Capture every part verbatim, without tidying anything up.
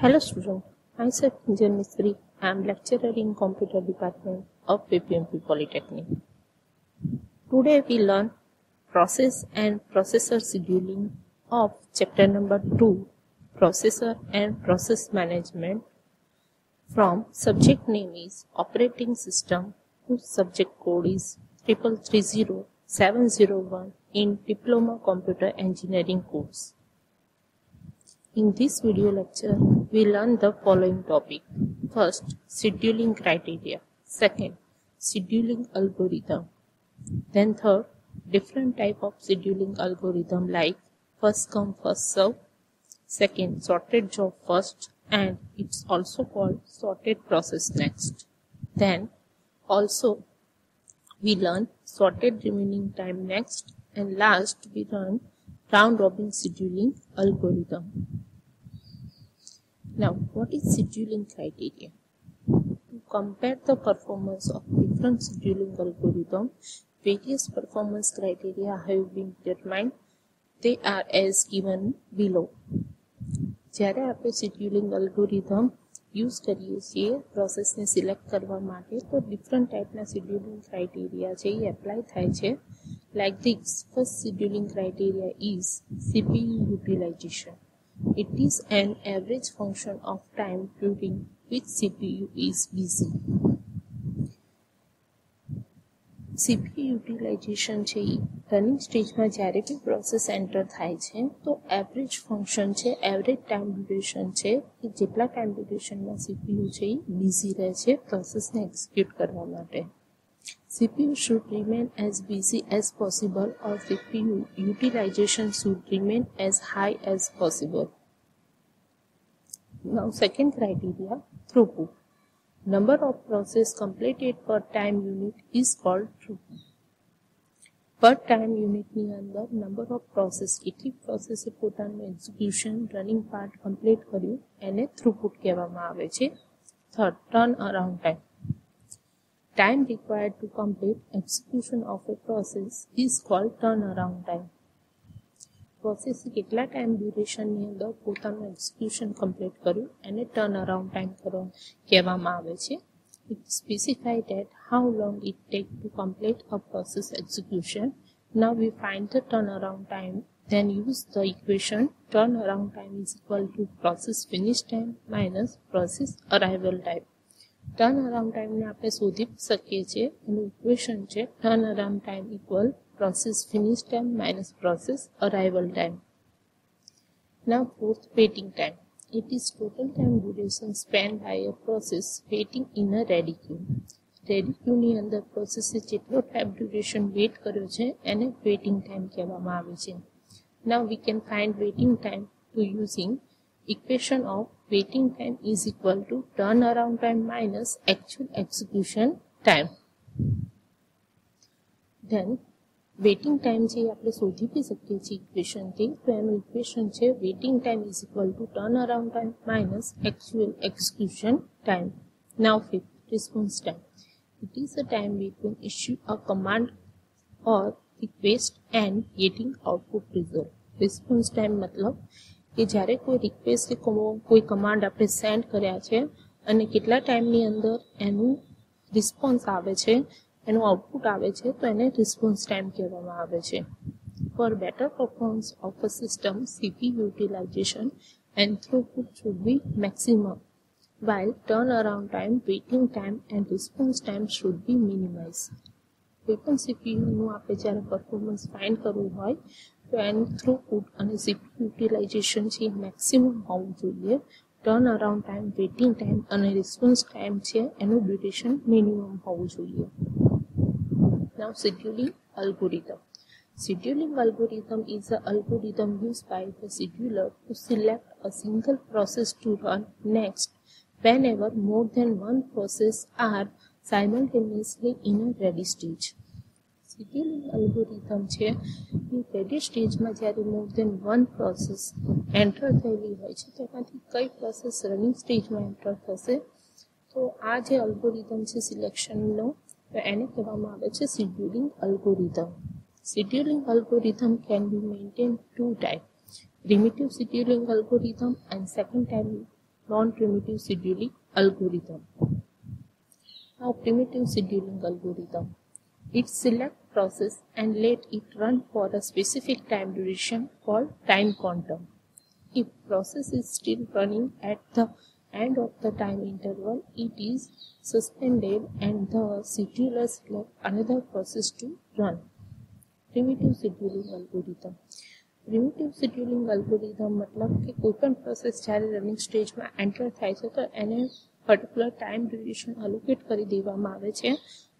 Hello student, myself Kinjal Misri. I am lecturer in Computer Department of P P M P Polytechnic. Today we learn Process and Processor Scheduling of Chapter Number two, Processor and Process Management. From subject name is Operating System, whose subject code is triple three zero seven zero one in Diploma Computer Engineering course. In this video lecture, we learn the following topic. First, scheduling criteria. Second, scheduling algorithm. Then third, different type of scheduling algorithm like first come first serve. Second, sorted job first, and it's also called sorted process next. Then also we learn sorted remaining time next, and last we learn round robin scheduling algorithm. Now, what is scheduling criteria? To compare the performance of different scheduling algorithms, various performance criteria have been determined. They are as given below. જ્યારે આપણે scheduling algorithm use કરીએ છીએ પ્રોસેસને select કરવા માટે, તો different ટાઈપના scheduling criteria જે એ એપ્લાય થાય છે. Like this, first scheduling criteria is C P U utilization. It is an average function of time during which C P U is busy. C P U utilization છે running સ્ટેજમાં જ્યારે B process enter થાય છે તો average function છે, average time duration છે કે જેટલા ટાઈમ ડ્યુરેશનમાં C P U છે એ બિઝી રહે છે પ્રોસેસને એક્ઝિક્યુટ કરવા માટે. C P U should remain as busy as possible, or C P U utilization should remain as high as possible. Now, second criteria, throughput. Number of process completed per time unit is called throughput. Per time unit ની અંદર number of process, કેટલી પ્રોસેસે પોતાનું execution running part complete કર્યું એને throughput કહેવામાં આવે છે. Third, turn around time. Time required to complete execution of a process is called turnaround time. Process कितना time duration में अंदर पूरा में execution complete करूँ, अने turnaround time करूँ क्या वाम आवे चे? It specified that how long it take to complete a process execution. Now we find the turnaround time. Then use the equation turnaround time is equal to process finish time minus process arrival time. Turn around time ने आपने शोधी सके छे एनु equation छे turn around time equal process finish time minus process arrival time. Now fourth, waiting time. It is total time duration spend by a process waiting in a ready queue. Ready queue ની અંદર પ્રોસેસે જેટલો time duration wet કર્યો છે એને waiting time કહેવામાં આવે છે. Now we can find waiting time to using equation of waiting time is equal to turnaround time minus actual execution time. Then waiting time જે આપણે શોધી બી શકીએ છીએ equation થી, તો એનું equation છે waiting time is equal to turnaround time minus actual execution time. Now fifth, response time. It is a time between issue a command or request and getting output result. Response time मतलब કે જ્યારે કોઈ request કે કોઈ command આપણે send કર્યા છે અને કેટલા ટાઈમની અંદર એનું રિસ્પોન્સ આવે છે, એનું આઉટપુટ આવે છે, તો એને રિસ્પોન્સ ટાઈમ કહેવામાં આવે છે. For better performance of a system C P U utilization and throughput should be maximum, while turnaround time, waiting time and response time should be minimized. કોઈ પણ C P Uનું આપણે જ્યારે પરફોર્મન્સ ફાઇન્ડ કરવું હોય તો એનું થ્રુપુટ અને C P U utilisation છે મેક્સિમમ હોવું જોઈએ. Turn around time, waiting time અને રિસ્પોન્સ ટાઈમ છે એનું ડ્યુરેશન મિનિમમ હોવું જોઈએ. Now scheduling algorithm. Scheduling algorithm is a algorithm use by the scheduler to select a single process to run next whenever more than one process are simultaneously in a ready stage. Scheduling algorithm છે એ ready સ્ટેજમાં જ્યારે more than one process enter થયેલી હોય છે તેમાંથી કઈ process running સ્ટેજમાં એન્ટર થશે, તો આ જે અલ્ગોરિધમ છે સિલેક્શનનો તો એને કહેવામાં આવે છે scheduling algorithm. Scheduling algorithm can be maintain two type, primitive scheduling algorithm and second type non-primitive scheduling algorithm. Now, primitive scheduling algorithm. It selects process and let it run for a specific time duration called time quantum. If process is still running at the end of the time interval, it is suspended and the scheduler selects another process to run. Primitive scheduling algorithm. Primitive scheduling algorithm મતલબ કે કોઈપણ process જ્યારે running સ્ટેજમાં enter થાય છે તો એને particular time duration allocate કરી દેવામાં આવે છે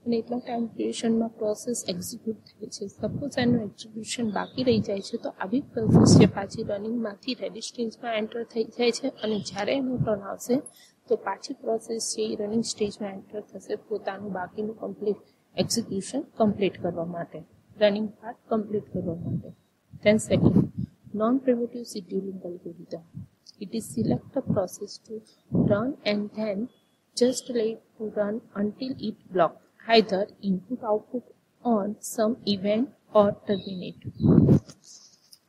અને એટલા ટાઈમ ડ્યુરેશનમાં પ્રોસેસ એક્ઝિક્યુટ થાય છે. સપોઝ એનું એક્ઝિક્યુશન બાકી રહી જાય છે તો આવી પ્રોસેસ જે પાછી રનિંગમાંથી રેડી સ્ટેજમાં એન્ટર થઈ જાય છે અને જ્યારે એનો ટર્ન આવશે તો પાછી પ્રોસેસ છે એ રનિંગ સ્ટેજમાં એન્ટર થશે પોતાનું બાકીનું કમ્પ્લીટ એક્ઝિક્યુશન કમ્પ્લીટ કરવા માટે, રનિંગ પાર્ટ કમ્પ્લીટ કરવા માટે. Then second, non-primitive scheduling algorithm. It is select a process to run and then just let it to run until it blocks either input output on some event or terminate.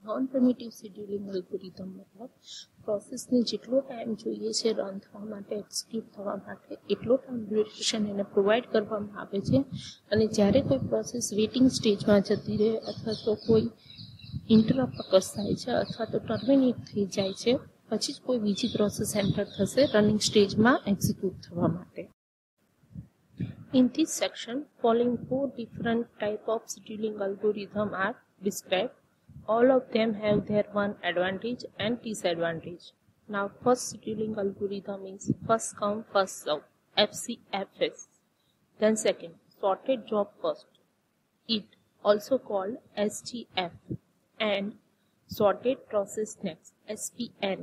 Non-primitive scheduling algorithm मतलब process ने जितलो time जो ये से run थवा माटे execute थवा माटे इतलो time duration એને provide करवामां आवे छे અને જ્યારે કોઈ process waiting stage માં જતી રહે અથવા તો કોઈ ઇન્ટરપ્ટ કરસાય છે અથવા તો ટર્મિનેટ થઈ જાય છે પછી જ કોઈ બીજી પ્રોસેસ એન્ટર થશે રનિંગ સ્ટેજમાં એક્ઝિક્યુટ થવા માટે. In this section following four different type of scheduling algorithm are describe. All of them have their one advantage and disadvantage. Now first scheduling algorithm is first come first serve F C F S. Then second, sorted job first. It also called S G F. And sorted process next, S P N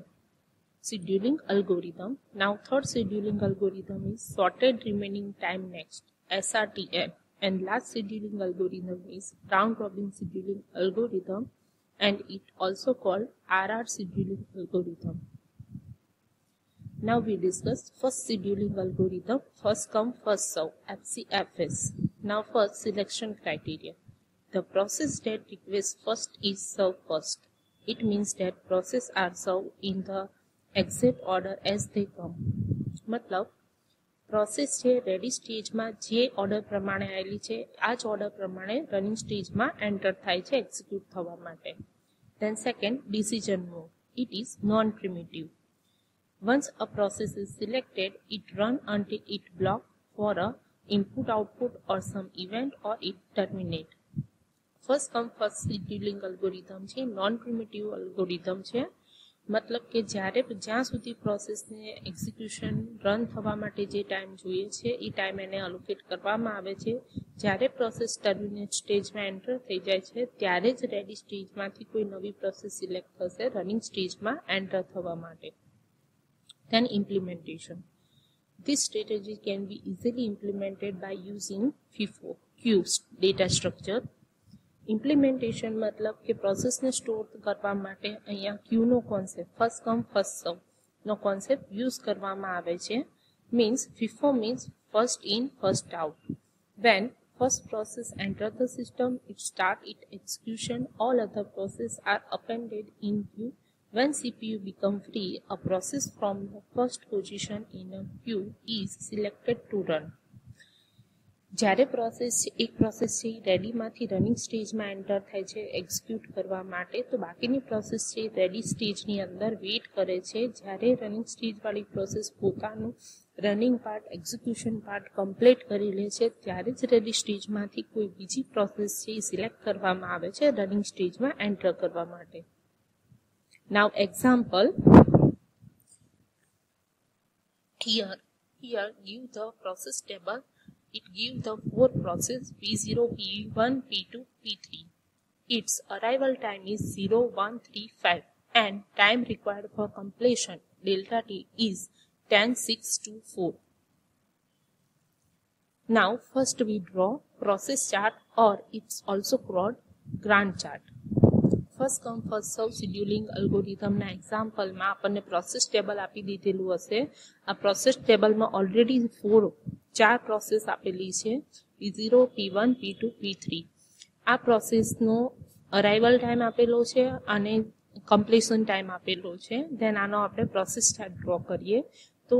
scheduling algorithm. Now third scheduling algorithm is sorted remaining time next, S R T N, and last scheduling algorithm is round robin scheduling algorithm, and it also called R R scheduling algorithm. Now we discuss first scheduling algorithm, first come first serve, F C F S. Now first selection criteria. The process that requests first is served first. It means that processes are served in the exact order as they come. मतलब process જે ready સ્ટેજમાં જે order પ્રમાણે આવેલી છે આ જ order પ્રમાણે રનિંગ સ્ટેજમાં એન્ટર થાય છે એક્ઝિક્યુટ થવા માટે. Then second, decision mode. It is non-primitive. Once a process is selected, it runs until it blocks for a input output or some event or it terminates. First come first scheduling algorithm છે non primitive algorithm છે મતલબ કે જ્યારે જ્યાં સુધી પ્રોસેસને execution run થવા માટે જે ટાઈમ જોઈએ છે એ ટાઈમ એને અલોકેટ કરવામાં આવે છે. જ્યારે પ્રોસેસ ટર્મિનેટ સ્ટેજમાં એન્ટર થઈ જાય છે ત્યારે જ રેડી સ્ટેજમાંથી કોઈ નવી પ્રોસેસ સિલેક્ટ થશે રનિંગ સ્ટેજમાં એન્ટર થવા માટે. Then implementation. This strategy can be easily implemented by using FIFO, Queues data structure. Implementation મતલબ કે પ્રોસેસને સ્ટોર કરવા માટે અહીંયા ક્યુનો કોન્સેપ્ટ ફર્સ્ટ કમ ફર્સ્ટ સર્વનો કોન્સેપ્ટ યુઝ કરવામાં આવે છે. Means FIFO means first in first out. When first process enter the system it start it execution all other process are appended in queue. When C P U become free, a process from the first position in a queue is selected to run. જ્યારે process એક process છે એ રેડીમાંથી running સ્ટેજમાં enter થાય છે execute કરવા માટે તો બાકીની પ્રોસેસ છે રેડી સ્ટેજની અંદર વેઇટ કરે છે. જ્યારે રનિંગ સ્ટેજવાળી પ્રોસેસ પોતાનું running part execution part complete કરી લે છે ત્યારે જ રેડી સ્ટેજમાંથી કોઈ બીજી પ્રોસેસ છે એ સિલેક્ટ કરવામાં આવે છે રનિંગ સ્ટેજમાં એન્ટર કરવા માટે. Now example here here give the process table. It gives the four process P zero, P one, P two, P three. Its arrival time is zero one three five and time required for completion delta T is ten six two four. Now first we draw process chart, or it's also called Gantt chart. First come first serve scheduling algorithm ના example માં આપણને process table આપી દીધેલું હશે. આ process ટેબલમાં already four ચાર process આપેલી છે P zero, P one, P two, P three. આ પ્રોસેસનો અરાઇવલ ટાઈમ આપેલો છે અને કમ્પ્લીશન ટાઈમ આપેલો છે. ધેન આનો આપણે પ્રોસેસ ટાઈપ ડ્રો કરીએ તો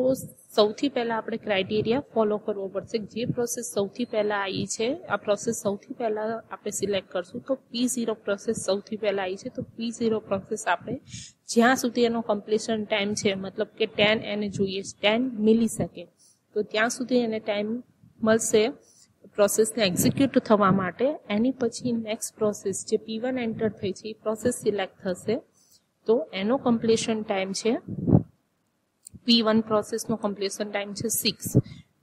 સૌથી પહેલા આપણે ક્રાઇટેરિયા ફોલો કરવો પડશે. જે પ્રોસેસ સૌથી પહેલા આવી છે આ પ્રોસેસ સૌથી પહેલા આપણે સિલેક્ટ કરશું તો પી ઝીરો પ્રોસેસ સૌથી પહેલા આવી છે. તો પી ઝીરો પ્રોસેસ આપણે જ્યાં સુધી એનો કમ્પ્લીશન ટાઈમ છે મતલબ કે ટેન એને જોઈએ ટેન મિલી સેકન્ડ તો ત્યાં સુધી એને ટાઈમ મળશે પ્રોસેસને એક્ઝિક્યુટ થવા માટે. એની પછી નેક્સ્ટ પ્રોસેસ જે પી વન એન્ટર થઈ છે એ પ્રોસેસ સિલેક્ટ થશે તો એનો કમ્પ્લીશન ટાઈમ છે પી વન પ્રોસેસનો કમ્પ્લીશન ટાઈમ છે સિક્સ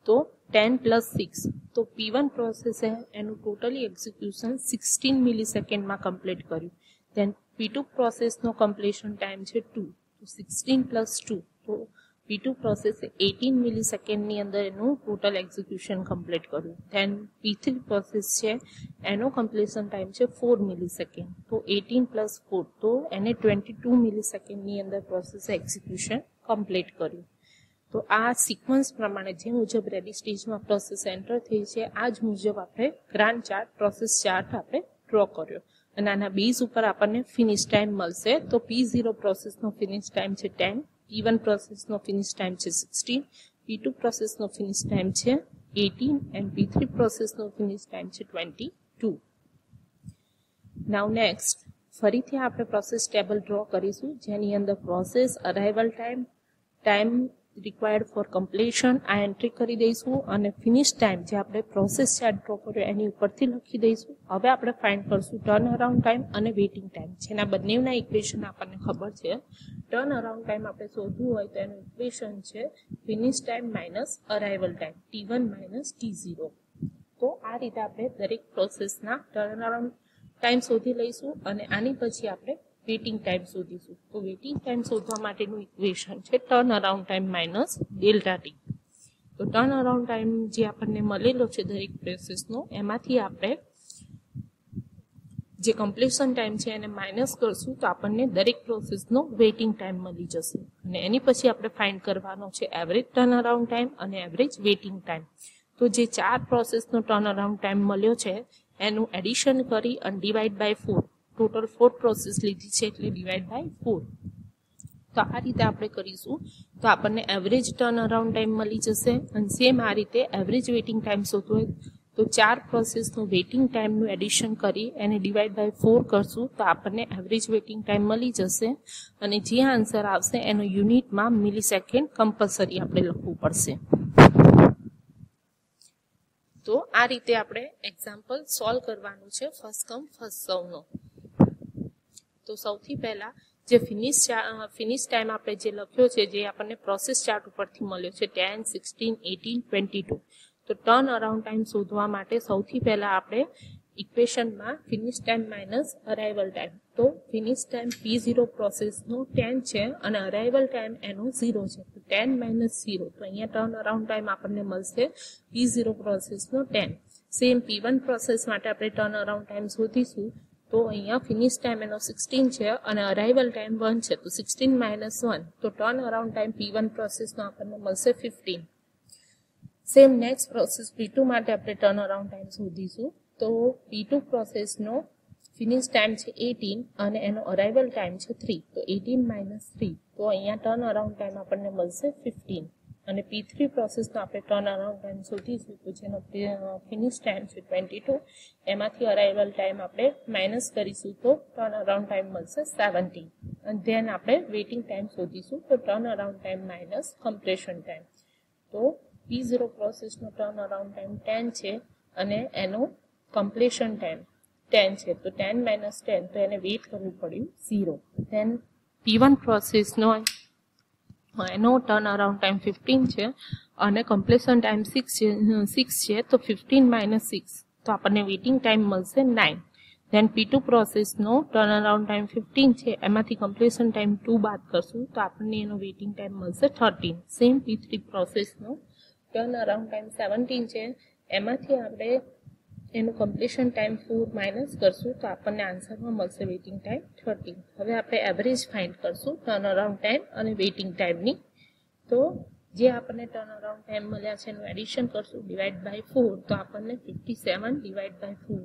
તો ટેન પ્લસ સિક્સ તો પી વન પ્રોસેસે એનું ટોટલી એક્ઝિક્યુશન સિક્સટીન મિલી સેકન્ડમાં કમ્પ્લીટ કર્યું. ધેન પી ટુ પ્રોસેસનો કમ્પ્લીશન ટાઈમ છે ટુ તો સિક્સટીન પ્લસ ટુ તો P two પ્રોસેસે એટીન મિલી સેકન્ડની અંદર એનું ટોટલ એક્ઝિક્યુશન કમ્પ્લીટ કર્યું. ધેન P three પ્રોસેસ છે એનો કમ્પ્લીશન ટાઈમ છે ફોર મિલી સેકન્ડ તો એટીન પ્લસ ફોર તો એને ટ્વેન્ટી ટુ મિલી સેકન્ડની અંદર પ્રોસેસે એક્ઝિક્યુશન કમ્પ્લીટ કર્યું. તો આ સિક્વન્સ પ્રમાણે જે મુજબ રેડી સ્ટેજમાં પ્રોસેસ એન્ટર થઈ છે આ જ મુજબ આપણે ગ્રાન્ટ ચાર્ટ પ્રોસેસ ચાર્ટ આપણે ડ્રો કર્યો અને આના બેઝ ઉપર આપણને ફિનિશ ટાઈમ મળશે. તો પી ઝીરો પ્રોસેસનો ફિનિશ ટાઈમ છે ટેન, P one પ્રોસેસ નો ફિનિશ ટાઈમ છે સિક્સટીન, P two પ્રોસેસ નો ફિનિશ ટાઈમ છે eighteen and P three process નો ફિનિશ ટાઈમ છે ટ્વેન્ટી ટુ. નાઉ નેક્સ્ટ ફરીથી આપણે પ્રોસેસ ટેબલ ડ્રો કરીશું જેની અંદર process arrival time, time required for completion આ એન્ટ્રી કરી દઈશું અને ફિનિશ ટાઈમ જે આપણે પ્રોસેસ ચાર્ટ ડ્રો કર્યો એની ઉપરથી લખી દઈશું. હવે આપણે ફાઇન્ડ કરશું ટર્ન અરાઉન્ડ ટાઈમ અને વેઇટિંગ ટાઈમ જેના બંનેના ઇક્વેશન આપણને ખબર છે. ટર્ન અરાઉન્ડ ટાઈમ આપણે શોધવું હોય તો એનું ઇક્વેશન છે finish time minus arrival time T one minus T zero. તો આ રીતે આપણે દરેક પ્રોસેસના ટર્ન અરાઉન્ડ ટાઈમ શોધી લઈશું અને આની પછી આપણે વેઇટિંગ ટાઈમ શોધીશું. તો વેઇટિંગ ટાઈમ શોધવા માટેનું ઇક્વેશન છે turn around time minus delta T. તો ટર્ન અરાઉન્ડ ટાઈમ જે આપણને મળેલો છે દરેક પ્રોસેસનો એમાંથી આપણે જે કમ્પ્લીશન ટાઈમ છે એને માઇનસ કરશું તો આપણને દરેક પ્રોસેસનો વેઇટિંગ ટાઈમ મળી જશે અને એની પછી આપણે ફાઇન્ડ કરવાનો છે એવરેજ ટર્ન અરાઉન્ડ ટાઈમ અને એવરેજ વેઇટિંગ ટાઈમ. તો જે ચાર પ્રોસેસનો ટર્ન અરાઉન્ડ ટાઈમ મળ્યો છે એનું એડિશન કરી અને divide by four, total four process લીધી છે એટલે ડિવાઈડ બાય ફોર. તો આ રીતે આપણે કરીશું તો આપણને એવરેજ ટર્ન અરાઉન્ડ ટાઈમ મળી જશે અને સેમ આ રીતે એવરેજ વેઇટિંગ ટાઈમ શોધવો હોય તો ચાર પ્રોસેસનું વેઇટિંગ ટાઈમનું એડિશન કરી એને ડિવાઈડ બાય ફોર કરશું તો આપણને એવરેજ વેઇટિંગ ટાઈમ મળી જશે અને જે આન્સર આવશે એનો યુનિટમાં મિલી સેકન્ડ કમ્પલસરી આપણે લખવું પડશે. તો આ રીતે આપણે એક્ઝામ્પલ સોલ્વ કરવાનું છે ફર્સ્ટ કમ ફર્સ્ટ સર્વનો. તો સૌથી પહેલા જે ફિનિશ ફિનિશ ટાઈમ આપણે જે લખ્યો છે જે આપણને પ્રોસેસ ચાર્ટ ઉપરથી મળ્યો છે ten, sixteen, eighteen, twenty two. તો ટર્ન અરાઉન્ડ ટાઈમ શોધવા માટે સૌથી પહેલા આપણે ઇક્વેશનમાં finish time minus arrival time તો ફિનિશ ટાઈમ પી ઝીરો પ્રોસેસનો ટેન છે અને અરાઇવલ ટાઈમ એનો ઝીરો છે તો ટેન માઇનસ ઝીરો તો અહીંયા ટર્ન અરાઉન્ડ ટાઈમ આપણને મળશે પી ઝીરો પ્રોસેસનો ten. Same P one process માટે આપણે ટર્ન અરાઉન્ડ ટાઈમ શોધીશું તો અહીંયા ફિનિશ ટાઈમ એનો સિક્સટીન છે અને અરાઇવલ ટાઈમ વન છે તો સિક્સટીન માઇનસ વન તો turn around time P one પ્રોસેસનો આપણને મળશે fifteen. Same next process P two માટે આપણે ટર્ન અરાઉન્ડ ટાઈમ શોધીશું તો પી ટુ પ્રોસેસનો ફિનિશ ટાઈમ છે એટીન અને એનો અરાઇવલ ટાઈમ છે થ્રી તો એટીન માઇનસ થ્રી તો અહીંયા ટર્ન અરાઉન્ડ ટાઈમ આપણને મળશે ફિફ્ટીન. અને પી થ્રી પ્રોસેસનો આપણે ટર્ન અરાઉન્ડ ટાઈમ શોધીશું તો જેનો ફિનિશ ટાઈમ છે ટ્વેન્ટી ટુ એમાંથી અરાઇવલ ટાઈમ આપણે માઇનસ કરીશું તો ટર્ન અરાઉન્ડ ટાઈમ મળશે સેવન્ટીન. અને ધેન આપણે વેઇટિંગ ટાઈમ શોધીશું તો turn around time minus compression time તો પી ઝીરો પ્રોસેસનો ટર્ન અરાઉન્ડ ટાઈમ ટેન છે અને એનો કમ્પ્લીશન ટાઈમ ટેન છે તો ટેન માઇનસ ટેન તો એને વેઇટ કરવું પડ્યું ઝીરો. ધેન પી વન પ્રોસેસનો એનો ટર્ન અરાઉન્ડ ટાઈમ ફિફ્ટીન છે અને કમ્પ્લીશન ટાઈમ સિક્સ સિક્સ છે તો ફિફ્ટીન માઇનસ સિક્સ તો આપણને વેઇટિંગ ટાઈમ મળશે નાઇન. ધેન પી ટુ પ્રોસેસનો ટર્ન અરાઉન્ડ ટાઈમ ફિફ્ટીન છે એમાંથી કમ્પ્લીશન ટાઈમ ટુ બાદ કરશું તો આપણને એનો વેઇટિંગ ટાઈમ મળશે થર્ટીન. સેમ પી થ્રી પ્રોસેસનો ટર્ન અરાઉન્ડ ટાઈમ સેવન્ટીન છે એમાંથી આપણે એનું કમ્પ્લીશન ટાઈમ ફોર માઇનસ કરશું તો આપણને આન્સરમાં મળશે વેઇટિંગ ટાઈમ થર્ટીન. હવે આપણે એવરેજ ફાઇન્ડ કરશું ટર્ન અરાઉન્ડ ટાઈમ અને વેઇટિંગ ટાઈમની. તો જે આપણને ટર્ન અરાઉન્ડ ટાઈમ મળ્યા છે એનું એડિશન કરશું ડિવાઈડ બાય ફોર તો આપણને fifty seven divide by four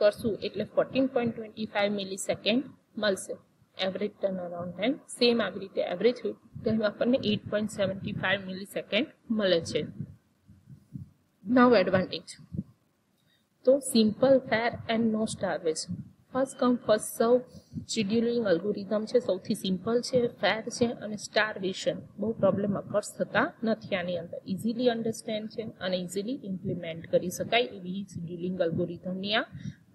કરશું એટલે fourteen point twenty five millisecond મળશે. Average turn around time same આવી રીતે એવરેજ હોય તો એમાં આપણને eight point seven five millisecond મળે છે. નાઉ એડવાન્ટેજ તો simple fair and no star race first come first serve scheduling algorithm છે સૌથી સિમ્પલ છે ફેર છે અને સ્ટારવેશન બહુ પ્રોબ્લેમ અકર્સ થતા નથી આની અંદર ઇઝીલી અન્ડરસ્ટેન્ડ છે અને ઇઝીલી ઇમ્પ્લિમેન્ટ કરી શકાય એવી શેડ્યુલિંગ અલ્ગોરિધમની આ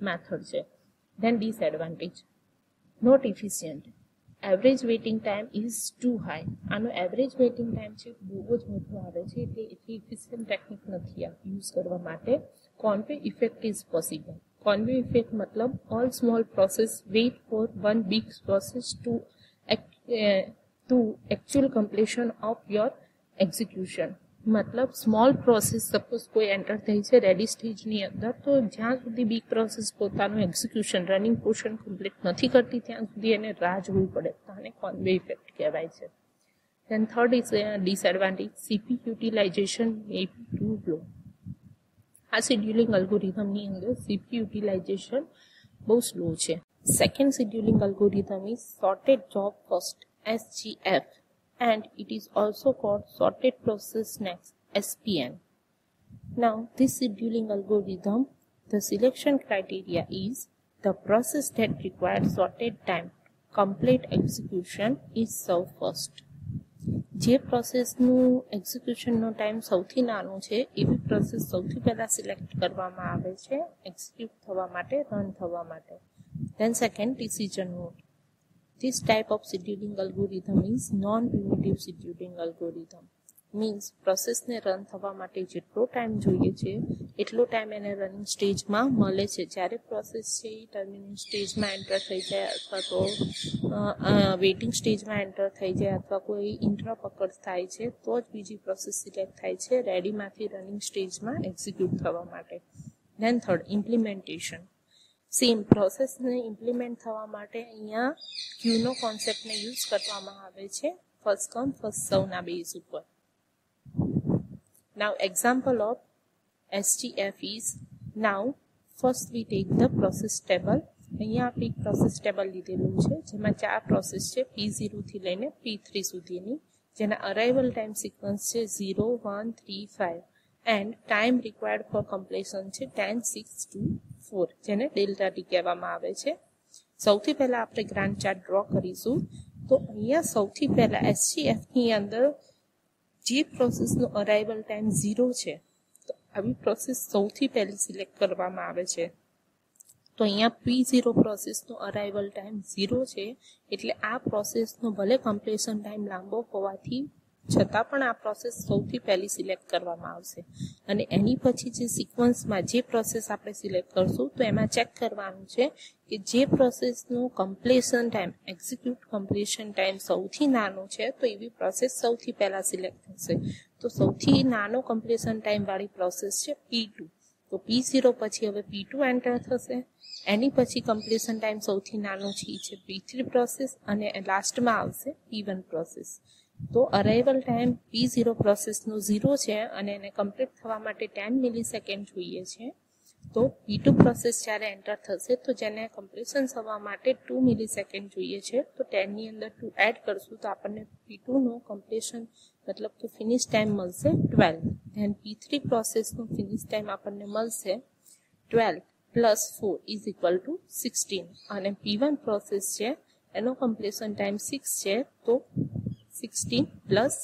મેથડ છે. Then disadvantage, not efficient. Average waiting time is too high. आनो average waiting time छे बहुत मोटो आवे छे એટલે એટલી efficient ટેકનિક નથી આ યુઝ કરવા માટે. Convey effect is possible. Convey effect मतलब all small process wait for one big process to uh, to actual completion of your execution. मतलब स्मॉल प्रोसेस सपोज कोई एंटर થઈ છે રેડી સ્ટેજ ની અંદર તો જ્યાં સુધી બિગ પ્રોसेस પોતાનું એક્ઝિક્યુશન રનિંગ પોર્શન કમ્પ્લીટ નથી કરતી ત્યાં સુધી એને રાહ જોવી પડે તો આને કોન્વે ઇફેક્ટ કહેવાય છે. Then third is disadvantage CP utilization may be too low. આ શેડ્યુલિંગ અલ્ગોરિધમ ની અંદર સીપી યુટિલાઇઝેશન બહુ સ્લો છે. Second scheduling algorithm is shorted job first S G F. And it is also called sorted process next S P N. Now this scheduling algorithm, the selection criteria is the process that requires sorted time, complete execution is served first. જે પ્રોસેસનું એક્ઝિક્યુશનનો time સૌથી નાનો છે એવી process સૌથી પહેલા select કરવામાં આવે છે એક્ઝિક્યુટ થવા માટે રન થવા માટે. Then second decision mode. This type of scheduling algorithm is non-primitive scheduling algorithm. Means process ને રન થવા માટે જેટલો ટાઈમ જોઈએ છે એટલો ટાઈમ એને રનિંગ સ્ટેજમાં મળે છે જ્યારે પ્રોસેસ છે એ ટર્મિનેટિંગ સ્ટેજમાં એન્ટર થઈ જાય અથવા તો વેઇટિંગ સ્ટેજમાં એન્ટર થઈ જાય અથવા કોઈ ઇન્ટરપ્ટ અકર્સ થાય છે તો જ બીજી પ્રોસેસ સિલેક્ટ થાય છે રેડીમાંથી રનિંગ સ્ટેજમાં એક્ઝિક્યુટ થવા માટે. Then third, implementation. સેમ પ્રોસેસને ઇમ્પ્લિમેન્ટ થવા માટે અહીંયા ક્યુનો કોન્સેપ્ટને યુઝ કરવામાં આવે છે ફર્સ્ટ કમ ફર્સ્ટ સર્વના બેઝ ઉપર. Now example of S G F is now first we take the process table. અહીંયા આપણે એક પ્રોસેસ ટેબલ લીધેલું છે જેમાં ચાર પ્રોસેસ છે P zero થી લઈને P three સુધીની જેના અરાઇવલ ટાઈમ સિક્વન્સ છે zero one three five and time required for completion છે ten six two four જેને ડેલ્ટા ટી કહેવામાં આવે છે. સૌથી પહેલા આપણે ગ્રાન્ટ ચાર્ટ ડ્રો કરીશું તો અહીંયા સૌથી પહેલા S G F ની અંદર જે પ્રોસેસનો અરાઇવલ ટાઈમ ઝીરો છે તો આવી પ્રોસેસ સૌથી પહેલી સિલેક્ટ કરવામાં આવે છે. તો અહીંયા P zero પ્રોસેસનો અરાઇવલ ટાઈમ ઝીરો છે એટલે આ પ્રોસેસનો ભલે કમ્પ્લીશન ટાઈમ લાંબો હોવાથી છતાં પણ આ પ્રોસેસ સૌથી પહેલી સિલેક્ટ કરવામાં આવશે અને એની પછી જે સિક્વન્સમાં જે પ્રોસેસ આપણે સિલેક્ટ કરશું તો એમાં ચેક કરવાનું છે કે જે પ્રોસેસનો completion time execute completion time સૌથી નાનો છે તો એવી પ્રોસેસ સૌથી પહેલાં સિલેક્ટ થશે. તો સૌથી નાનો કમ્પ્લીશન ટાઈમવાળી પ્રોસેસ છે P two તો P zero પછી હવે P two એન્ટર થશે એની પછી કમ્પ્લીશન ટાઈમ સૌથી નાનો છે એ છે P three પ્રોસેસ અને લાસ્ટમાં આવશે P one પ્રોસેસ. તો અરાઇવલ ટાઈમ P zero પ્રોસેસનો ઝીરો છે અને એને કમ્પ્લીટ થવા માટે ટેન મિલી સેકન્ડ જોઈએ છે તો P two પ્રોસેસ જ્યારે એન્ટર થશે તો જેને કમ્પ્લીશન થવા માટે ટુ મિલી સેકન્ડ જોઈએ છે તો ટેનની અંદર ટુ એડ કરશું તો આપણને P twoનો કમ્પ્લીશન મતલબ કે ફિનિશ ટાઈમ મળશે twelve. Then P three પ્રોસેસનો finish time આપણને મળશે twelve plus four is equal to sixteen અને P one પ્રોસેસ છે એનો કમ્પ્લીશન ટાઈમ સિક્સ છે તો sixteen પ્લસ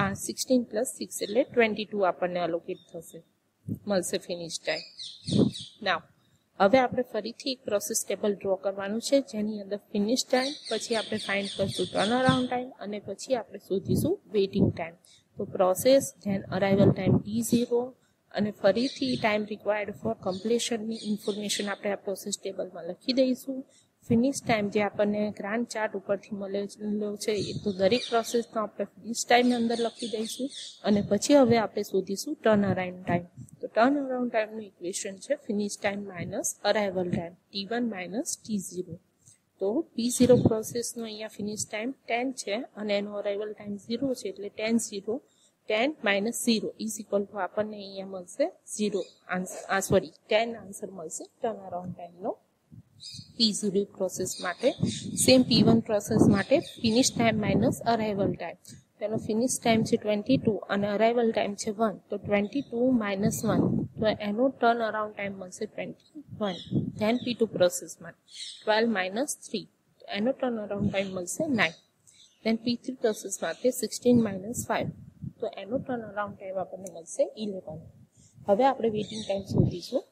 આ sixteen પ્લસ six એટલે twenty two આપણને અલોકેટ થશે મળશે ફિનિશ ટાઈમ. નાવ હવે આપણે ફરીથી એક પ્રોસેસ ટેબલ ડ્રો કરવાનું છે જેની અંદર ફિનિશ ટાઈમ પછી આપણે ફાઇન્ડ કરશું ટર્ન અરાઉન્ડ ટાઈમ અને પછી આપણે શોધીશું વેઇટિંગ ટાઈમ. તો process then arrival time P zero અને ફરીથી ટાઈમ રિક્વાયર્ડ ફોર કમ્પ્લીશનની ઇન્ફોર્મેશન આપણે આ પ્રોસેસ ટેબલમાં લખી દઈશું. ફિનિશ ટાઈમ જે આપણને ગ્રાન્ટ ચાર્ટ ઉપરથી મળેલો છે એ તો દરેક પ્રોસેસનો આપણે ફિનિશ ટાઈમની અંદર લખી દઈશું અને પછી હવે આપણે શોધીશું ટર્ન અરાઉન્ડ ટાઈમ. તો ટર્ન અરાઉન્ડ ટાઈમનું ઇક્વેશન છે finish time minus arrival time T one minus T zero. તો P zero પ્રોસેસનો અહીંયા ફિનિશ ટાઈમ ટેન છે અને એનો અરાઇવલ ટાઈમ ઝીરો છે એટલે ten zero ten minus zero is equal to આપણને અહીંયા મળશે ઝીરો સોરી ટેન આન્સર મળશે ટર્ન અરાઉન્ડ ટાઈમનો. P zero પ્રોસેસ માટે સેમ P one પ્રોસેસ માટે finish time minus arrival time, તેનો ફિનિશ ટાઈમ છે બાવીસ અને અરાઇવલ ટાઈમ છે એક, તો બાવીસ માઇનસ એક, તો એનો ટર્ન અરાઉન્ડ ટાઈમ મળશે એકવીસ. ધેન P two પ્રોસેસ માટે બાર માઇનસ ત્રણ, તો એનો ટર્ન અરાઉન્ડ ટાઈમ મળશે નવ. ધેન P three પ્રોસેસ માટે સોળ માઇનસ પાંચ, તો એનો ટર્ન અરાઉન્ડ ટાઈમ આપણને મળશે અગિયાર. હવે આપણે વેઇટિંગ ટાઈમ શોધીશું.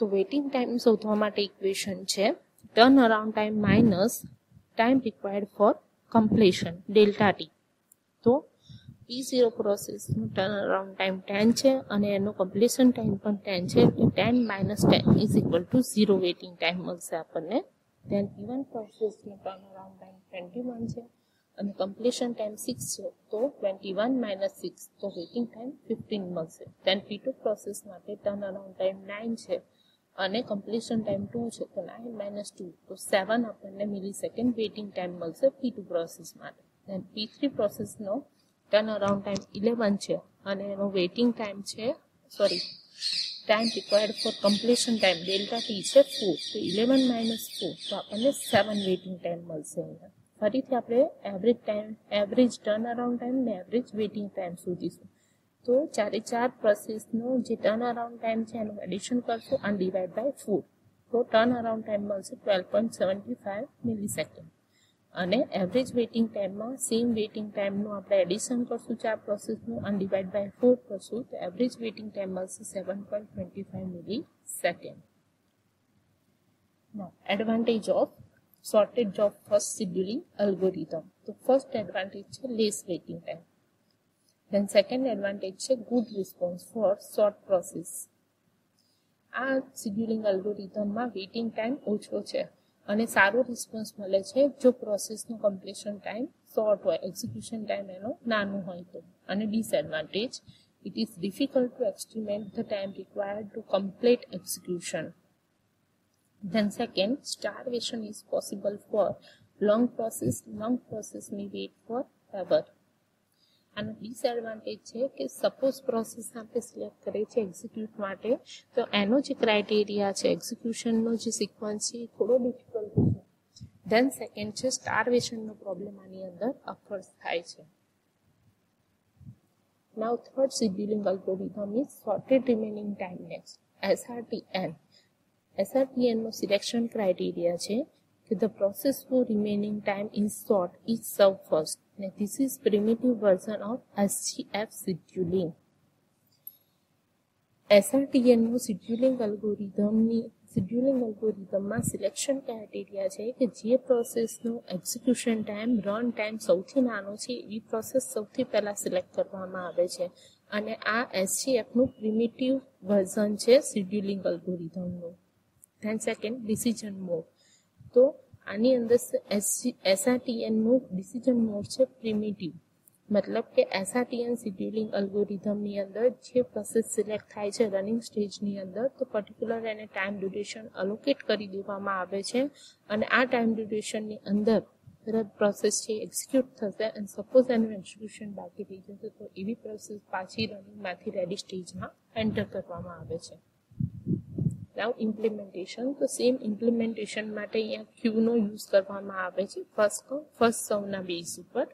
तो वेटिंग टाइम शोधवा माटे इक्वेशन है turn around time minus time required for completion delta T. तो P zero process turn around time ten है और एनो कम्प्लीशन टाइम पर टेन है, तो ten minus ten is equal to zero waiting time मळशे आपने. Then P one process turn around time twenty one है और कम्प्लीशन टाइम सिक्स है, तो ट्वेंटी वन माइनस सिक्स, तो वेटिंग टाइम फिफ्टीन मळशे. Then P two process turn around time nine है અને કમ્પ્લીશન ટાઈમ ટુ છે, તો નાઇન માઇનસ ટુ, તો સેવન આપણને મિલી સેકન્ડ વેઇટિંગ ટાઈમ મળશે પી ટુ પ્રોસેસ માટે. ધેન પી થ્રી પ્રોસેસનો ટર્ન અરાઉન્ડ ટાઈમ ઇલેવન છે અને એનો વેઇટિંગ ટાઈમ છે sorry time required for completion time delta T છે ફોર, તો ઇલેવન માઇનસ ફોર, તો આપણને સેવન વેઇટિંગ ટાઈમ મળશે. અહીંયા ફરીથી આપણે average time average turn around time ને એવરેજ વેઇટિંગ ટાઈમ શોધીશું. तो चारे चार प्रोसेस नो जो टर्न अराउंड टाइम है एनु एडिशन करशो एंड डिवाइड बाय फोर, तो टर्न अराउंड टाइम मळशे बारह पॉइंट सात पाँच मिलीसेकंड અને एवरेज वेटिंग टाइम में सेम वेटिंग टाइम नो આપણે એડિશન કરશું ચાર પ્રોસેસ નો એન્ડ ડિવાઇડ બાય ચાર કરશું, तो एवरेज वेटिंग टाइम મળશે સાત પોઈન્ટ બે પાંચ millisecond. Now advantage of sorted job first scheduling algorithm. તો ફર્સ્ટ એડવાન્ટેજ છે less waiting time. Then second advantage છે good response for short process. આ scheduling algorithm માં waiting time ઓછો છે અને સારો response મળે છે જો process નો completion time short હોય, execution time એનો નાનો હોય તો. અને disadvantage, it is difficult to estimate the time required to complete execution. Then second, starvation is possible for long process. Long process may wait for ever. અને disadvantage છે કે suppose process આપણે select કરે છે એક્ઝિક્યુટ માટે, તો એનો જે ક્રાઇટેરિયા છે એક્ઝિક્યુશનનો જે સિક્વન્સ છે એ થોડો ડિફિકલ્ટ છે. ધેન સેકન્ડ છે સ્ટારવેશનનો પ્રોબ્લેમ આની અંદર અકર્સ થાય છે. Now third scheduling algorithm is sorted remaining time next S R T N. S R T N નો સિલેક્શન ક્રાઇટેરિયા છે કે the process for remaining time is short is serve first. Now, this is primitive version of S G F scheduling. S R T N નો scheduling algorithm ની scheduling algorithm માં selection criteria છે કે જે process નો execution time run time સૌથી નાનો છે એ process સૌથી પહેલા select કરવામાં આવે છે અને આ S G F નું primitive version છે scheduling algorithm નું. Then second, decision mode. તો આની અંદર S R T N નું ડિસિઝન મોડ છે પ્રિમિટિવ, મતલબ કે S R T N scheduling અલ્ગોરિધમની અંદર જે પ્રોસેસ સિલેક્ટ થાય છે રનિંગ સ્ટેજની અંદર, તો પર્ટિક્યુલર એને ટાઈમ ડ્યુરેશન અલોકેટ કરી દેવામાં આવે છે અને આ ટાઈમ ડ્યુરેશનની અંદર રદ પ્રોસેસ છે એક્ઝિક્યુટ થશે અને સપોઝ એનું એક્ઝિક્યુશન બાકી રહી જશે તો એવી પ્રોસેસ પાછી રનિંગમાંથી રેડી સ્ટેજમાં એન્ટર કરવામાં આવે છે. Now implementation, तो सेम implementation माटे यहाँ Q नो यूज करवामां आवे छे फर्स्ट कम फर्स्ट सर्व ना बेस उपर.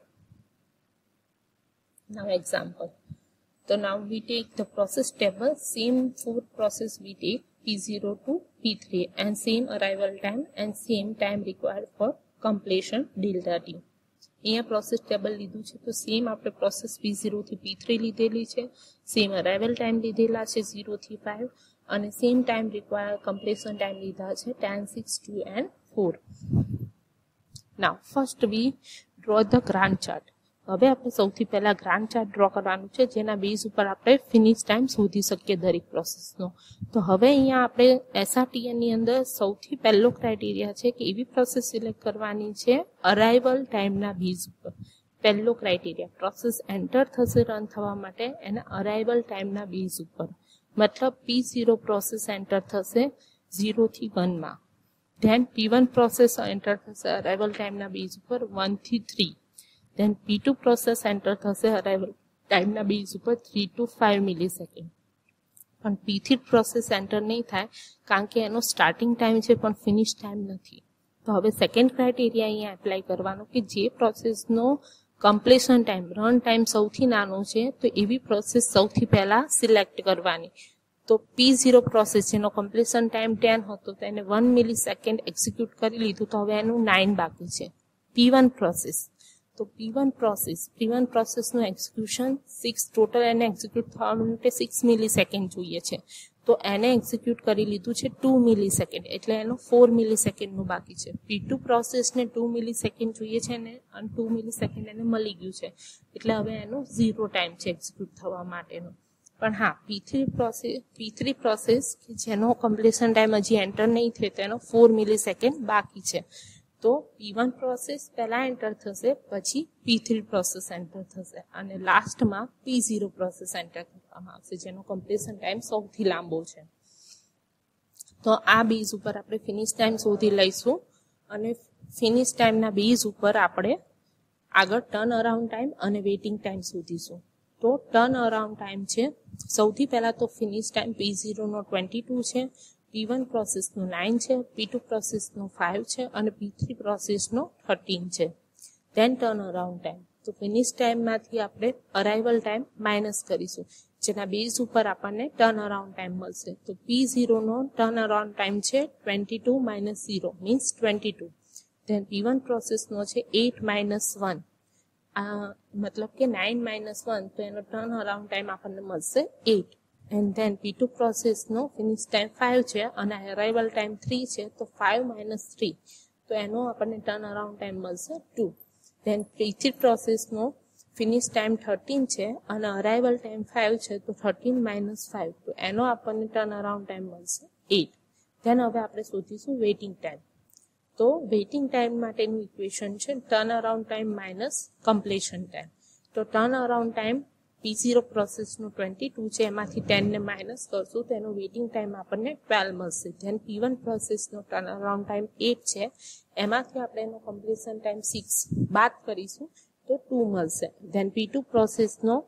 Now example, तो now we take the process table, same four process we take P zero to P three and same arrival time and same time required for completion delta T. यहाँ process table लीधु छे तो same आपणे process P zero थी P three लीधेली छे, same arrival time लीधेला छे zero થી પાંચ અને same time require completion time લીધા છે દસ, છ, બે એન્ડ ચાર. Now first we draw the grant chart. હવે આપણે સૌથી પહેલા ગ્રાન્ટ ચાર્ટ ડ્રો કરવાનું છે જેના બેઝ ઉપર આપણે ફિનિશ ટાઈમ શોધી શકીએ દરેક પ્રોસેસનો. તો હવે અહીંયા આપણે S R T N ની અંદર સૌથી પહેલો ક્રાઇટેરિયા છે કે એવી પ્રોસેસ સિલેક્ટ કરવાની છે અરાઇવલ ટાઈમના બેઝ ઉપર. પહેલો ક્રાઇટેરિયા પ્રોસેસ એન્ટર થશે રન થવા માટે એના અરાઇવલ ટાઈમના બેઝ ઉપર, मतलब P zero प्रोसेस एंटर થશે ઝીરો થી એક માં. Than P one process enter થશે અરાઇવલ ટાઈમ ના બેઝ ઉપર એક થી ત્રણ. Than P two process enter થશે અરાઇવલ ટાઈમ ના બેઝ ઉપર ત્રણ ટુ પાંચ મિલીસેકન્ડ. पीथिड प्रोसेस एंटर नहीं थाय कारण के एनो स्टार्टिंग टाइम छे पण फिनिश टाइम नथी। तो हवे सेकंड क्राइटेरिया अहीं एप्लाय करवानो के जे प्रोसेस नो कम्प्लीशन टाइम रन टाइम सौथी नानो छे तो एवी प्रोसेस सौथी पहेला सिलेक्ट करवानी। तो पी ज़ीरो प्रोसेस जेनो कम्प्लीशन टाइम टेन हतो तो एने वन मिली सेकंड एक्सिक्यूट करी लीधुं तो हवे एनु नाइन बाकी छे। पी वन प्रोसेस तो P one process P one process नो एक्सिक्यूशन सिक्स टोटल एने एक्सिक्यूट थवा माटे सिक्स मिली सेकंड જોઈએ છે तो એને એક્ઝિક્યુટ કરી લીધું છે टू મિલી સેકન્ડ એટલે એનો फोर મિલી સેકન્ડ નું બાકી છે। પી टू પ્રોસેસ ને टू મિલી સેકન્ડ જોઈએ છે ને અને टू મિલી સેકન્ડ એને મળી ગયું છે એટલે હવે એનો ઝીરો ટાઈમ છે એક્ઝિક્યુટ થવા માટેનો। પણ હા P three process P three process કે જેનો કમ્પ્લીશન ટાઈમ હજી એન્ટર નહીં થયો તો એનો फोर મિલી સેકન્ડ બાકી છે। तो पी वन प्रोसेस पहला एंटर थशे पछी पी थ्री प्रोसेस एंटर थशे अने लास्ट में पी ज़ीरो प्रोसेस एंटर करवामां आवशे जेनो कम्प्लीशन टाइम सौथी लांबो छे। तो आ बेज उपर आपणे फिनिश टाइम शोधी लईशुं अने फिनिश टाइम ना बेज उपर आपणे आगळ टर्न अराउंड टाइम अने वेटिंग टाइम शोधीशुं। तो टर्न अराउंड टाइम छे सौथी पहेला तो फिनिश टाइम पी ज़ीरो नो बावीस छे, पी वन प्रोसेस नो नाइन छे, पी टू प्रोसेस नो फाइव छे और पी थ्री प्रोसेस नो थर्टीन छे। देन टर्न अराउंड टाइम तो फिनिश टाइम मांथी आपणे अराइवल टाइम माइनस करीशुं जेना बेस उपर आपणे टर्न अराउंड टाइम मळशे। तो पी ज़ीरो नो टर्न अराउंड टाइम छे बावीस माइनस ज़ीरो मीन्स बाईस। देन पी वन प्रोसेस नो छे आठ माइनस वन मतलब के नाइन माइनस वन तो एनो टर्न अराउंड टाइम आपणे मळशे आठ। And then P two process नो फिनिश टाइम फाइव छे अने अराइवल टाइम थ्री छे तो फाइव माइनस थ्री तो एनो आपने टर्न अराउंड टाइम मळशे two. Then P three process नो फिनिश टाइम थर्टीन छे अने अराइवल टाइम फाइव छे तो थर्टीन माइनस फाइव तो एनो आपने टर्न अराउंड टाइम मळशे एट। देन हवे आपणे शोधीशुं वेटिंग टाइम। तो वेटिंग टाइम माटेनुं इक्वेशन छे turn around time minus completion time. तो turn around time P zero process नो बाईस छे एमांथी दस ने माइनस करशुं तो एनो वेटिंग टाइम आपणने बारह મળશે। देन पी वन प्रोसेस नो टर्न अराउंड टाइम आठ छे एमांथी आपणे एनो कम्प्लीशन टाइम छह બાદ કરીશું तो दो મળશે। देन पी टू प्रोसेस नो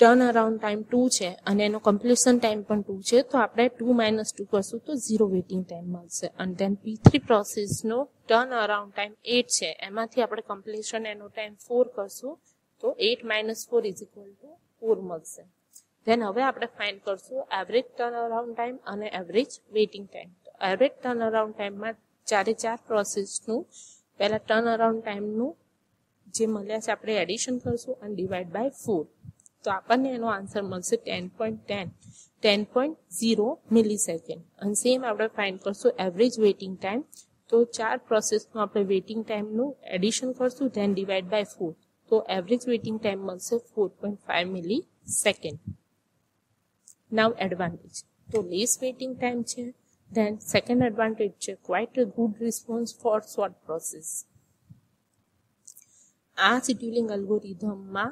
टर्न अराउंड टाइम दो छे અને એનો કમ્પ્લીશન ટાઈમ પણ दो છે તો આપણે दो - दो કરશું તો ज़ीरो વેટિંગ ટાઈમ મળશે। અને ધેન પી थ्री પ્રોસેસ નો ટર્ન અરાઉન્ડ ટાઈમ आठ છે એમાંથી આપણે કમ્પ્લીશન એનો ટાઈમ चार કરશું तो आठ minus four is equal to four મળશે। देन હવે આપણે ફાઇન્ડ કરશું એવરેજ ટર્ન અરાઉન્ડ ટાઈમ અને એવરેજ વેઇટિંગ ટાઈમ। તો એવરેજ ટર્ન અરાઉન્ડ ટાઈમમાં ચારે ચાર પ્રોસેસનું પહેલા ટર્ન અરાઉન્ડ ટાઈમનું જે મળ્યા છે આપણે એડિશન કરશું અને ડિવાઇડ બાય फोर તો આપણને એનો આન્સર મળશે ten point ten ten point zero millisecond. અને સેમ આપણે ફાઇન્ડ કરશું એવરેજ વેઇટિંગ ટાઈમ। તો ચાર પ્રોસેસનું આપણે વેઇટિંગ ટાઈમનું એડિશન કરશું ધેન ડિવાઇડ બાય फोर तो एवरेज वेटिंग टाइम મળશે four point five millisecond. Now advantage तो लेस वेटिंग टाइम छे। देन सेकंड एडवांटेज छे quite a good response for short process. आ શેડ્યુલિંગ અલ્ગોરિધમ માં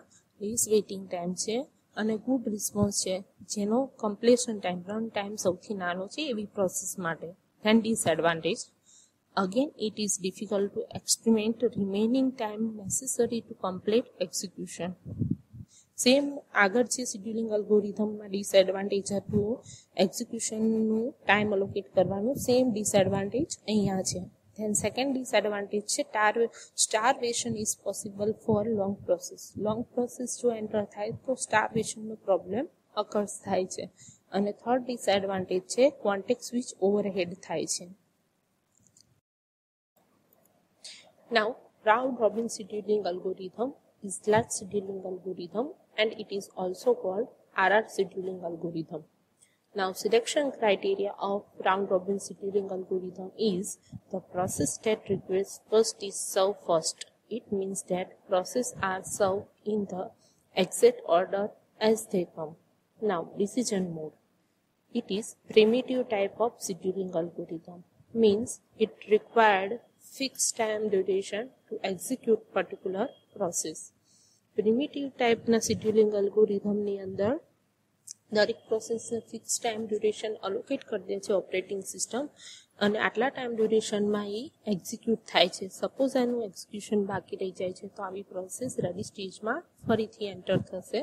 લેસ વેટિંગ ટાઈમ છે અને good response છે જેનો કમ્પ્લીશન ટાઈમ રન ટાઈમ સૌથી નાનો છે એવી પ્રોસેસ માટે। Then disadvantage again it is difficult to estimate remaining time necessary to complete execution। same આગળ જે શેડ્યુલિંગ અલ્ગોરિધમ માં ડિસએડવાન્ટેજ હતું એક્ઝિક્યુશન નું ટાઈમ અલોકેટ કરવાનું સેમ ડિસએડવાન્ટેજ અહીંયા છે। ધેન સેકન્ડ ડિસએડવાન્ટેજ છે starvation is possible for long process। long process જો એન્ટર થાય તો starvation નો પ્રોબ્લેમ occurs થાય છે। અને થર્ડ ડિસએડવાન્ટેજ છે કોન્ટેક્સ્ટ સ્વિચ ઓવરહેડ થાય છે। Now, round robin scheduling algorithm is L A R C scheduling algorithm and it is also called R R scheduling algorithm. Now, selection criteria of round robin scheduling algorithm is the process that requests first is served first. It means that processes are served in the exact order as they come. Now, decision mode. It is primitive type of scheduling algorithm. Means it required fixed time duration to execute particular process। primitive type na scheduling algorithm ની અંદર દરેક પ્રોસેસને fix time duration allocate કરી દે છે operating system અને આટલા time ડ્યુરેશનમાં એ execute થાય છે. સપોઝ એનું એક્ઝિક્યુશન બાકી રહી જાય છે તો આવી પ્રોસેસ રેડી સ્ટેજમાં ફરીથી એન્ટર થશે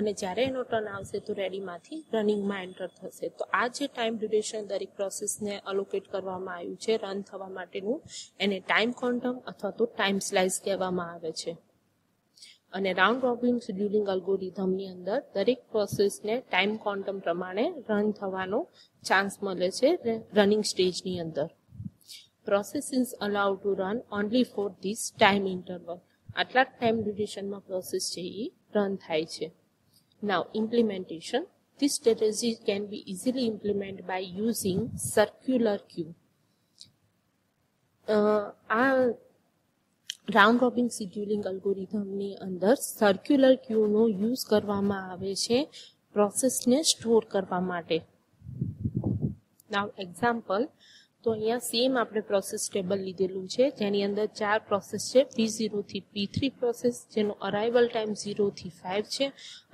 અને જ્યારે એનો ટર્ન આવશે તો રેડીમાંથી રનિંગમાં એન્ટર થશે. તો આ જે ટાઈમ ડ્યુરેશન દરેક પ્રોસેસને અલોકેટ કરવામાં આવ્યું છે રન થવા માટેનું એને ટાઈમ ક્વોન્ટમ અથવા તો ટાઈમ સ્લાઇસ કહેવામાં આવે છે. અને રાઉન્ડ રોબિન શેડ્યુલિંગ અલ્ગોરિધમની અંદર દરેક પ્રોસેસને ટાઈમ ક્વોન્ટમ પ્રમાણે રન થવાનો ચાન્સ મળે છે રનિંગ સ્ટેજની અંદર. Process is allowed to run only for this time interval. આટલા ટાઈમ ડ્યુરેશનમાં પ્રોસેસ છે એ રન થાય છે. Now implementation. This strategy can be easily implement by using circular queue. આ રાઉન્ડ રોબિન શેડ્યુલિંગ અલ્ગોરિધમની અંદર સર્ક્યુલર ક્યુનો યુઝ કરવામાં આવે છે પ્રોસેસને સ્ટોર કરવા માટે. Now example. તો અહીંયા સેમ આપણે પ્રોસેસ ટેબલ લીધેલું છે જેની અંદર ચાર પ્રોસેસ છે. પી ઝીરો થી પી થ્રી પ્રોસેસ જેનો અરાઇવલ ટાઈમ ઝીરો થી ફાઇવ છે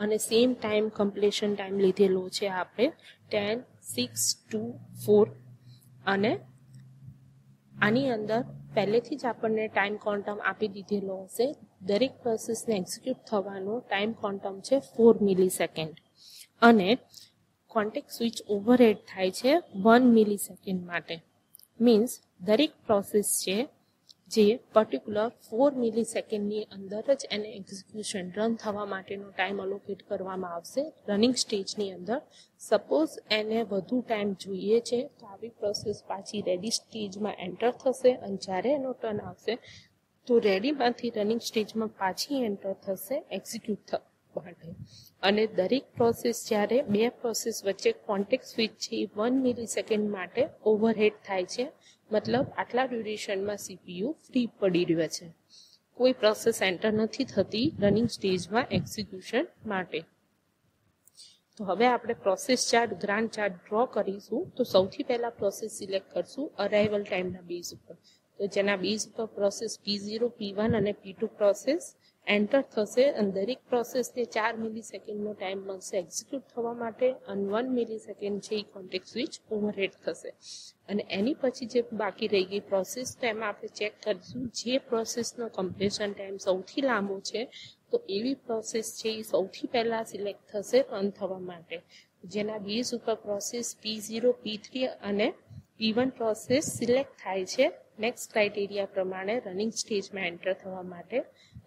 અને સેમ ટાઈમ કમ્પ્લેશન ટાઈમ લીધેલો છે આપણે ટેન સિક્સ ટુ ફોર અને આની અંદર પહેલેથી જ આપણને ટાઈમ ક્વોન્ટમ આપી દીધેલો હશે. દરેક પ્રોસેસને એક્ઝિક્યુટ થવાનો ટાઈમ ક્વોન્ટમ છે ફોર મિલી સેકન્ડ અને કોન્ટેક્ટ સ્વિચ ઓવરહેડ થાય છે વન મિલી સેકન્ડ માટે. મીન્સ દરેક પ્રોસેસ છે જે પર્ટિક્યુલર ફોર મિલી સેકન્ડની અંદર જ એને એક્ઝિક્યુશન રન થવા માટેનો ટાઈમ અલોકેટ કરવામાં આવશે રનિંગ સ્ટેજની અંદર. સપોઝ એને વધુ ટાઈમ જોઈએ છે તો આવી પ્રોસેસ પાછી રેડી સ્ટેજમાં એન્ટર થશે અને જ્યારે એનો ટર્ન આવશે તો રેડીમાંથી રનિંગ સ્ટેજમાં પાછી એન્ટર થશે એક્ઝિક્યુટ થવા માટે. અને દરેક પ્રોસેસ જ્યારે બે પ્રોસેસ વચ્ચે કોન્ટેક્ટ સ્વિચ છે એ વન મિલી સેકન્ડ માટે ઓવરહેડ થાય છે. મતલબ આટલા ડ્યુરેશનમાં સીપીયુ ફ્રી પડી રહ્યો છે. કોઈ પ્રોસેસ એન્ટર નથી થતી રનિંગ સ્ટેજમાં એક્ઝિક્યુશન માટે. તો હવે આપણે process chart grant chart draw કરીશું. તો સૌથી પહેલા પ્રોસેસ સિલેક્ટ કરશું અરાઇવલ ટાઈમના બેઝ ઉપર. તો જેના બેઝ ઉપર process P zero P one અને પી ટુ પ્રોસેસ એન્ટર થશે અને દરેક પ્રોસેસને ચાર મિલી સેકન્ડનો ટાઈમ મળશે એક્ઝિક્યુટ થવા માટે અને વન મિલી સેકન્ડ છે એ કોન્ટેક્ટ સ્વિચ ઓવરહેડ થશે. અને એની પછી જે બાકી રહી ગઈ પ્રોસેસ તો એમાં આપણે ચેક કરીશું જે પ્રોસેસનો કમ્પ્લેશન ટાઈમ સૌથી લાંબો છે તો એવી પ્રોસેસ છે એ સૌથી પહેલાં સિલેક્ટ થશે રન થવા માટે. જેના બેઝ ઉપર process P zero P three અને પી વન પ્રોસેસ સિલેક્ટ થાય છે નેક્સ્ટ ક્રાઇટેરિયા પ્રમાણે રનિંગ સ્ટેજમાં એન્ટર થવા માટે.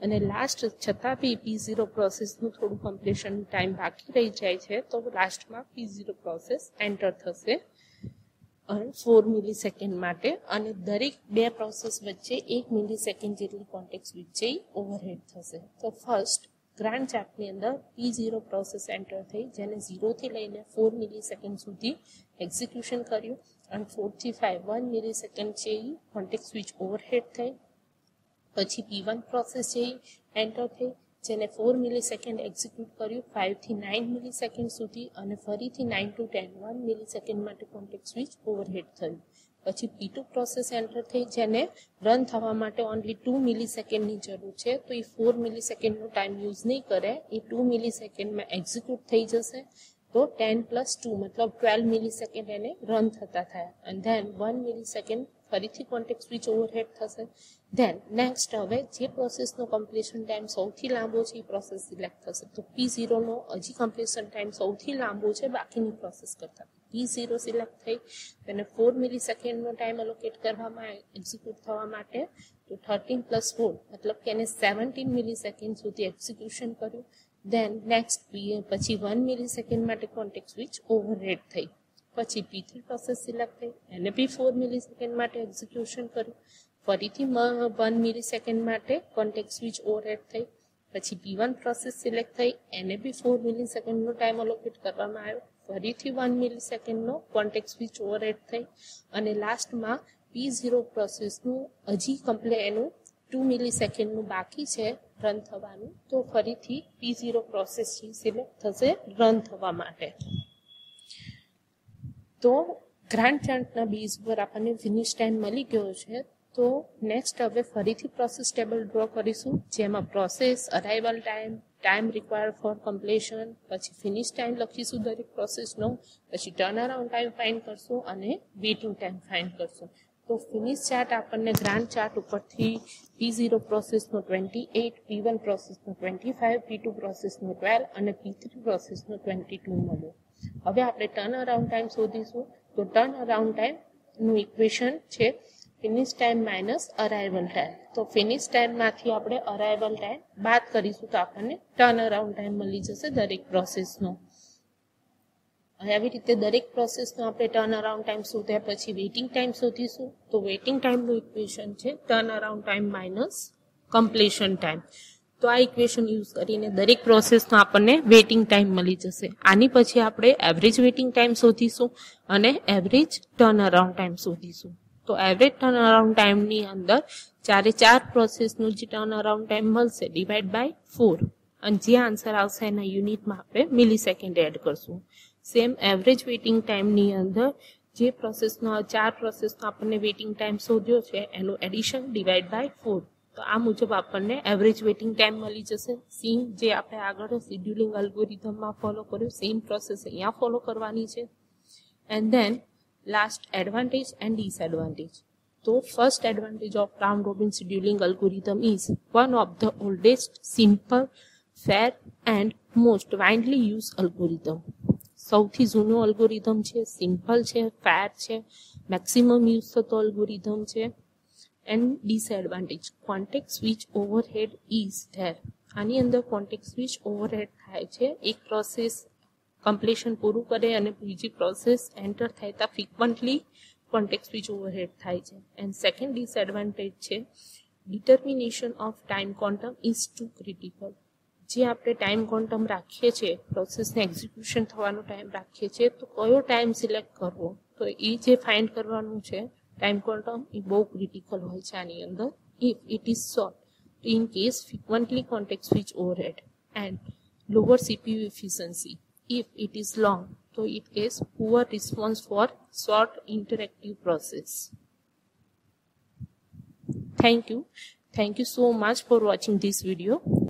અને લાસ્ટ છતાં બી પી ઝીરો પ્રોસેસનું થોડું કમ્પ્લીશન ટાઈમ બાકી રહી જાય છે તો લાસ્ટમાં પી ઝીરો પ્રોસેસ એન્ટર થશે અને ફોર મિલી સેકન્ડ માટે અને દરેક બે પ્રોસેસ વચ્ચે એક મિલી સેકન્ડ જેટલી કોન્ટેક્ટ સ્વિચ છે એ ઓવરહેડ થશે. તો ફર્સ્ટ ગ્રાન્ટ ચાર્ટની અંદર પી ઝીરો પ્રોસેસ એન્ટર થઈ જેને ઝીરોથી લઈને ફોર મિલી સેકન્ડ સુધી એક્ઝિક્યુશન કર્યું અને ફોરથી ફાઇવ વન મિલી સેકન્ડ છે એ કોન્ટેક્ટ સ્વિચ ઓવરહેડ થઈ. પછી પી વન પ્રોસેસ છે એન્ટર થઈ જેને ફોર મિલી સેકન્ડ એક્ઝિક્યુટ કર્યું ફાઇવથી નાઇન મિલી સેકન્ડ સુધી અને ફરીથી nine to ten one millisecond માટે કોન્ટેક્ટ સ્વિચ ઓવરહેડ થયું. પછી પી ટુ પ્રોસેસ એન્ટર થઈ જેને રન થવા માટે ઓનલી ટુ મિલી સેકન્ડની જરૂર છે તો એ ફોર મિલી સેકન્ડનો ટાઈમ યુઝ નહીં કરે એ ટુ મિલી સેકન્ડમાં એક્ઝિક્યુટ થઈ જશે. તો ટેન પ્લસ ટુ મતલબ ટ્વેલ્વ મિલી સેકન્ડ એને રન થતા થયા અને ધેન વન મિલી સેકન્ડ ફરીથી કોન્ટેક્ટ સ્વિચ ઓવરહેડ થશે. ધેન નેક્સ્ટ હવે જે પ્રોસેસનો કમ્પ્લીશન ટાઈમ સૌથી લાંબો છે એ પ્રોસેસ સિલેક્ટ થશે. તો પી ઝીરોનો હજી કમ્પ્લીશન ટાઈમ સૌથી લાંબો છે બાકીની પ્રોસેસ કરતાં. પી ઝીરો સિલેક્ટ થઈ તેને ફોર મિલી સેકન્ડનો ટાઈમ અલોકેટ કરવામાં એક્ઝિક્યુટ થવા માટે તો થર્ટીન પ્લસ ફોર મતલબ કે એને સેવન્ટીન મિલી સેકન્ડ સુધી એક્ઝિક્યુશન કર્યું. ધેન નેક્સ્ટ પી પછી વન મિલી સેકન્ડ માટે કોન્ટેક્ટ સ્વિચ ઓવરહેડ થઈ. પછી પી થ્રી પ્રોસેસ સિલેક્ટ થઈ એને બી ફોર મિલી સેકન્ડ માટે એક્ઝિક્યુશન કર્યું ફરીથી વન મિલી સેકન્ડ માટે કોન્ટેક્ટ સ્વિચ ઓવરહેડ થઈ. પછી પી વન પ્રોસેસ સિલેક્ટ થઈ એને બી ફોર મિલી સેકન્ડનો ટાઈમ અલોકેટ કરવામાં આવ્યો ફરીથી વન મિલી સેકન્ડનો કોન્ટેક્ટ સ્વિચ ઓવરહેડ થઈ. અને લાસ્ટમાં પી ઝીરો પ્રોસેસનું હજી કમ્પ્લે એનું ટુ મિલી સેકન્ડનું બાકી છે રન થવાનું તો ફરીથી પી ઝીરો પ્રોસેસ સિલેક્ટ થશે રન થવા માટે. તો ગ્રાન્ટ ચાર્ટના બેઝ પર આપણને ફિનિશ ટાઈમ મળી ગયો છે. तो નેક્સ્ટ હવે ફરીથી પ્રોસેસ ટેબલ ડ્રો કરીશું જેમાં process arrival time time required for completion પછી ફિનિશ ટાઈમ લખીશું દરેક પ્રોસેસનો પછી ટર્ન અરાઉન્ડ ટાઈમ ફાઇન્ડ કરશું અને વેઇટિંગ ટાઈમ ફાઇન્ડ કરશું તો ફિનિશ ચાર્ટ આપણને ગ્રાન્ટ ચાર્ટ ઉપરથી પી ઝીરો પ્રોસેસનો અઠ્ઠાવીસ પી વન પ્રોસેસનો પચીસ પી ટુ પ્રોસેસનો બાર અને પી થ્રી પ્રોસેસનો બાવીસ મળ્યો હવે આપણે ટર્ન અરાઉન્ડ ટાઈમ શોધીશું તો ટર્ન અરાઉન્ડ ટાઈમ નું ઇક્વેશન છે finish time minus arrival time तो फिनिश टाइम माथी आपणे अराइवल टाइम बात करीशुं तो आपणे टर्न अराउंड टाइम मळी जशे दरेक प्रोसेसनो आवी रीते दरेक प्रोसेसनो आपणे टर्न अराउंड टाइम शोध्या पछी वेटिंग टाइम शोधीशुं तो वेटिंग टाइमनुं इक्वेशन छे turn around time minus completion time तो आ इक्वेशन यूज करीने दरेक प्रोसेसनो आपणे वेटिंग टाइम मळी जशे आनी पछी आपणे एवरेज वेटिंग टाइम शोधीशुं अने एवरेज टर्न अराउंड टाइम शोधीशुं तो एवरेज टर्न अराउंड टाइम नी अंदर चारे चार प्रोसेस नो जी टर्न अराउंड टाइम मळशे डिवाइड बाय फोर अने जे आंसर आवशे एना युनिट मां आपणे मिलीसेकंड एड करशुं सेम एवरेज वेटिंग टाइम नी अंदर जे प्रोसेस नो चार प्रोसेस नो आपणे वेटिंग टाइम शोध्यो छे एनो एडिशन डिवाइड बाय फोर तो आ मुजब आपणे एवरेज वेटिंग टाइम मळी जशे सेम जे आपणे आगळ शेड्यूलिंग एल्गोरिथम मां फॉलो कर्यो सेम प्रोसेस अहींया फॉलो करवानी छे and then last advantage and disadvantage तो first advantage of round robin scheduling algorithm is one of the oldest simple fair and most widely use algorithm સૌથી જૂનો algorithm છે simple છે fair છે maximum use થતો algorithm છે and disadvantage context switch overhead is there આની અંદર context switch overhead થાય છે એક પ્રોસેસ कम्प्लीशन पूरु करे अने बीजी प्रोसेस एंटर थाय ता फ्रीक्वंटली कॉन्टेक्स्ट स्विच ओवरहेड थाय छे एंड सेकंड डिसएडवांटेज छे determination of time quantum is too critical जे आपणे टाइम क्वोंटम राखीए छे प्रोसेस ने एक्झिक्युशन थवानो टाइम राखीए छे तो कयो टाइम सिलेक्ट करवो तो ए जे फाइंड करवानुं छे टाइम क्वोंटम ई बहु क्रिटिकल होय छे आनी अंदर इफ इट इज शॉर्ट तो in case frequently context switch overhead and lower CPU efficiency if it is long so it gives poor response for short interactive process thank you thank you so much for watching this video.